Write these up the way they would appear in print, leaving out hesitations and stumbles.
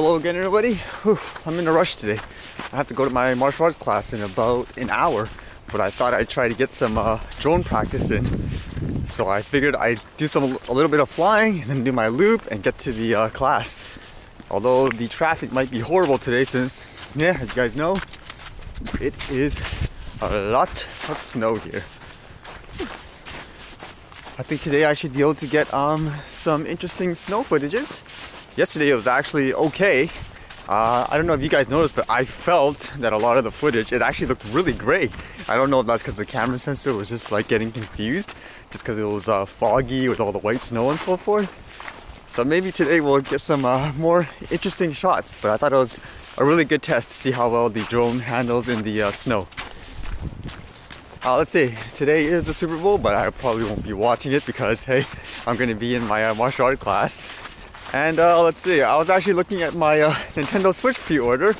Hello again, everybody. Whew, I'm in a rush today. I have to go to my martial arts class in about an hour, but I thought I'd try to get some drone practice in. So I figured I'd do a little bit of flying, and then do my loop and get to the class. Although the traffic might be horrible today since, yeah, as you guys know, it is a lot of snow here. I think today I should be able to get some interesting snow footages. Yesterday it was actually okay. I don't know if you guys noticed, but I felt that a lot of the footage, it actually looked really great. I don't know if that's because the camera sensor was just like getting confused, just because it was foggy with all the white snow and so forth. So maybe today we'll get some more interesting shots, but I thought it was a really good test to see how well the drone handles in the snow. Let's see, today is the Super Bowl, but I probably won't be watching it because, hey, I'm going to be in my martial art class. And let's see, I was actually looking at my Nintendo Switch pre-order,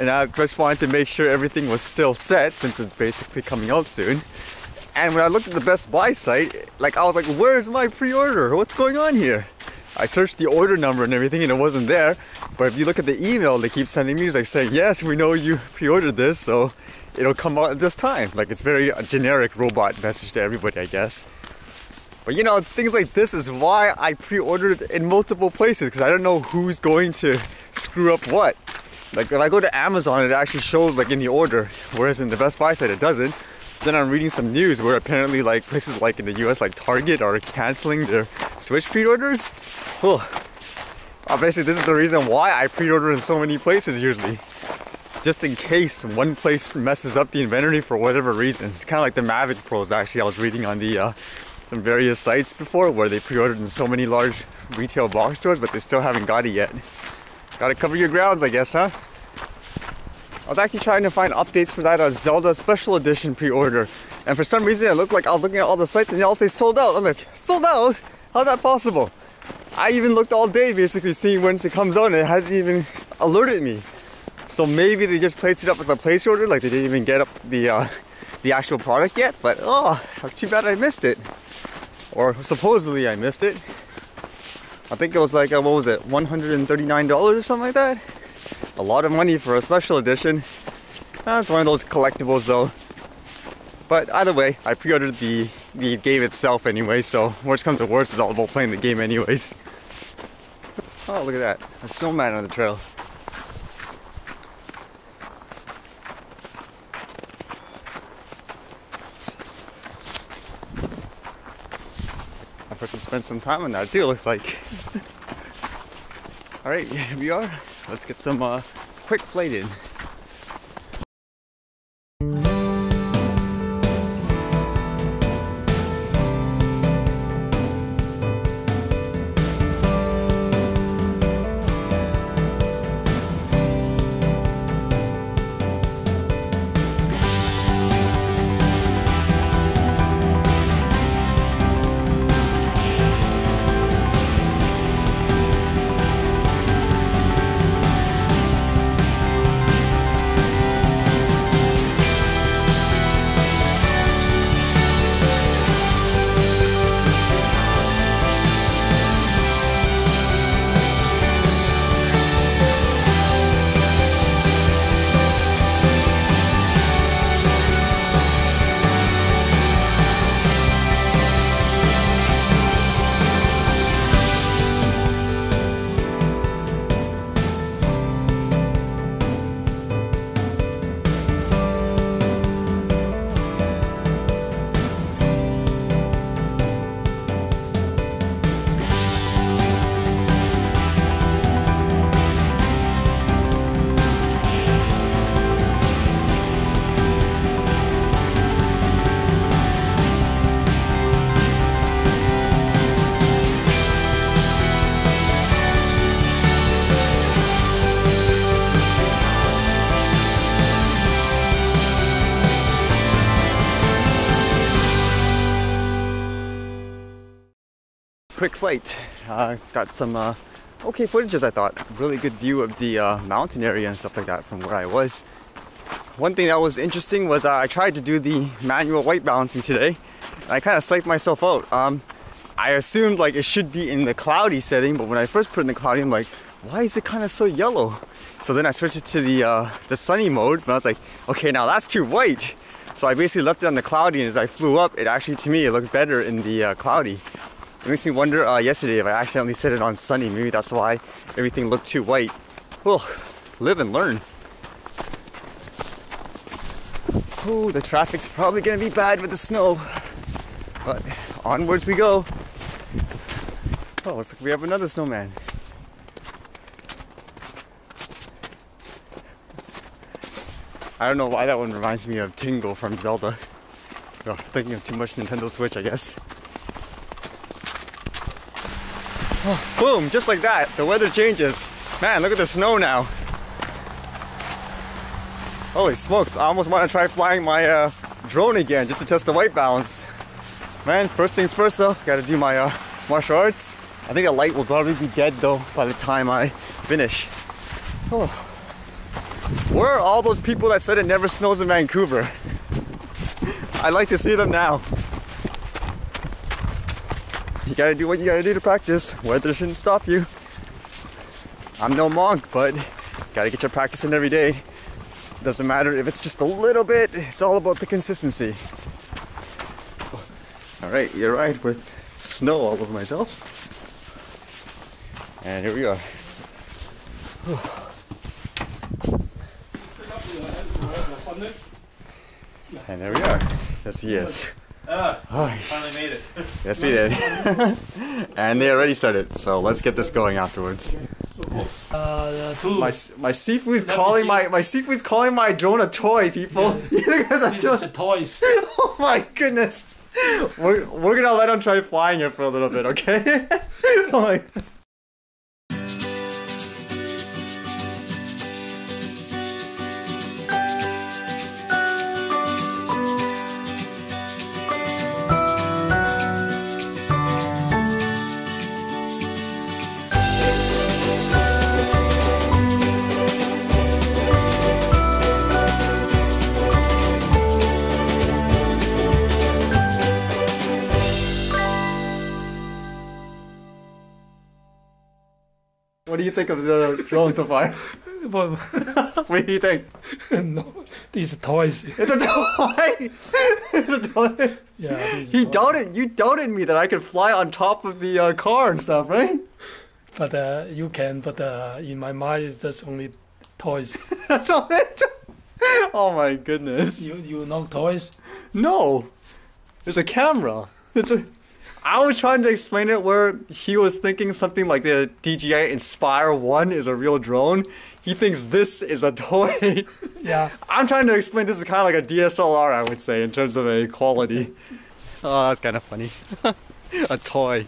and I just wanted to make sure everything was still set since it's basically coming out soon. And when I looked at the Best Buy site, like, I was like, where's my pre-order? What's going on here? I searched the order number and everything, and it wasn't there. But if you look at the email they keep sending me, it's like saying, yes, we know you pre-ordered this, so it'll come out at this time. Like, it's very generic robot message to everybody, I guess. But you know, things like this is why I pre-ordered in multiple places, because I don't know who's going to screw up what. Like, if I go to Amazon, it actually shows like in the order, whereas in the Best Buy site it doesn't. Then I'm reading some news where apparently like places like in the US like Target are canceling their Switch pre-orders. Oh, basically this is the reason why I pre-order in so many places usually. Just in case one place messes up the inventory for whatever reason. It's kind of like the Mavic Pros actually. I was reading on the some various sites before where they pre-ordered in so many large retail box stores, but they still haven't got it yet. Gotta cover your grounds, I guess, huh? I was actually trying to find updates for that Zelda Special Edition pre-order, and for some reason it looked like I was looking at all the sites and they all say sold out. I'm like, sold out? How's that possible? I even looked all day basically seeing when it comes out, and it hasn't even alerted me. So maybe they just placed it up as a place order, like they didn't even get up the actual product yet, but oh, that's too bad I missed it. Or supposedly I missed it. I think it was like, what was it, $139 or something like that? A lot of money for a special edition. That's one of those collectibles though. But either way, I pre-ordered the game itself anyway, so worst comes to worst, it's all about playing the game anyways. Oh, look at that, a snowman on the trail. To spend some time on that too, looks like. Alright, here we are. Let's get some quick flight in. Quick flight. Got some okay footages, I thought. Really good view of the mountain area and stuff like that from where I was. One thing that was interesting was I tried to do the manual white balancing today, and I kind of psyched myself out. I assumed like it should be in the cloudy setting, but when I first put it in the cloudy, I'm like, why is it kind of so yellow? So then I switched it to the sunny mode, but I was like, okay, now that's too white. So I basically left it on the cloudy, and as I flew up, it actually, to me, it looked better in the cloudy. It makes me wonder yesterday if I accidentally set it on sunny. Maybe that's why everything looked too white. Well, live and learn. Oh, the traffic's probably gonna be bad with the snow. But onwards we go. Oh, looks like we have another snowman. I don't know why that one reminds me of Tingle from Zelda. Oh, thinking of too much Nintendo Switch, I guess. Oh, boom, just like that, the weather changes. Man, look at the snow now. Holy smokes, I almost want to try flying my drone again just to test the white balance. Man, first things first though, gotta do my martial arts. I think the light will probably be dead though by the time I finish. Oh. Where are all those people that said it never snows in Vancouver? I'd like to see them now. You gotta do what you gotta do to practice. Weather shouldn't stop you. I'm no monk, but gotta get your practice in every day. Doesn't matter if it's just a little bit, it's all about the consistency. Alright, you're right with snow all over myself. And here we are. And there we are. Yes, he is. Oh, finally made it. Yes, we did. And they already started, so let's get this going afterwards. My seafood's calling my drone a toy, people. Yeah. You guys are just toys. Oh my goodness. We're gonna let him try flying it for a little bit, okay? Oh my God. What do you think of the drone so far? What do you think? No, these are toys. It's a toy! It's a toy! Yeah, he doubted, you doubted me that I could fly on top of the car and stuff, right? But you can, but in my mind, it's just only toys. That's all it. Oh my goodness. You know toys? No. It's a camera. It's a... I was trying to explain it where he was thinking something like the DJI Inspire 1 is a real drone. He thinks this is a toy. Yeah. I'm trying to explain this is kind of like a DSLR, I would say, in terms of a quality. Oh, that's kind of funny. A toy.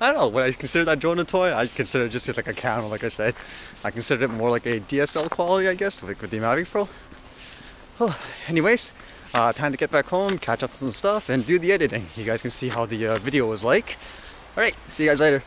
I don't know, would I consider that drone a toy? I consider it just like a camera, like I said. I consider it more like a DSLR quality, I guess, like with the Mavic Pro. Oh, anyways. Time to get back home, catch up on some stuff, and do the editing. You guys can see how the video was like. Alright, see you guys later.